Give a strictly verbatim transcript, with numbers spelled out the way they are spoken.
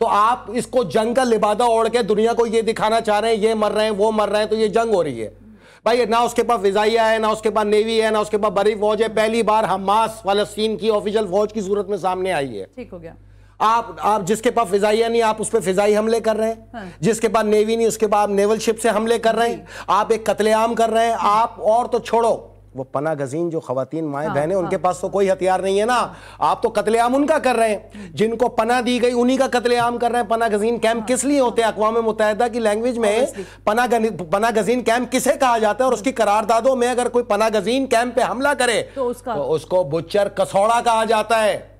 तो आप इसको जंग का लिबादा ओढ़ के दुनिया को ये दिखाना चाह रहे हैं, ये मर रहे हैं, वो मर रहे हैं, तो ये जंग हो रही है। भाई ना उसके पास फिजाइया है, ना उसके पास नेवी है, ना उसके पास बड़ी फौज है। पहली बार हमास फलस्तीन की ऑफिशियल फौज की सूरत में सामने आई है। ठीक हो गया। आप आप जिसके पास फिजाइया नहीं, आप उस पर फिजाई हमले कर रहे हैं। हाँ। जिसके पास नेवी नहीं, उसके पास आप नेवल शिप से हमले कर रहे हैं। आप एक कत्लेआम कर रहे हैं। आप और तो छोड़ो, वो पना गजीन जो खवातीन माएँ हाँ, बहनें हाँ, उनके पास तो कोई हथियार नहीं है ना। हाँ, आप तो कत्लेआम उनका कर रहे हैं जिनको पना दी गई, उन्हीं का कत्लेआम कर रहे हैं। पना गजीन कैंप हाँ, किस लिए होते हैं? अक़वाम मुत्तहिदा की लैंग्वेज में पना पना गजीन कैंप किसे कहा जाता है? और उसकी करारदादों में अगर कोई पना गजीन कैंप पे हमला करे तो उसको बुच्चर कसौड़ा कहा जाता है।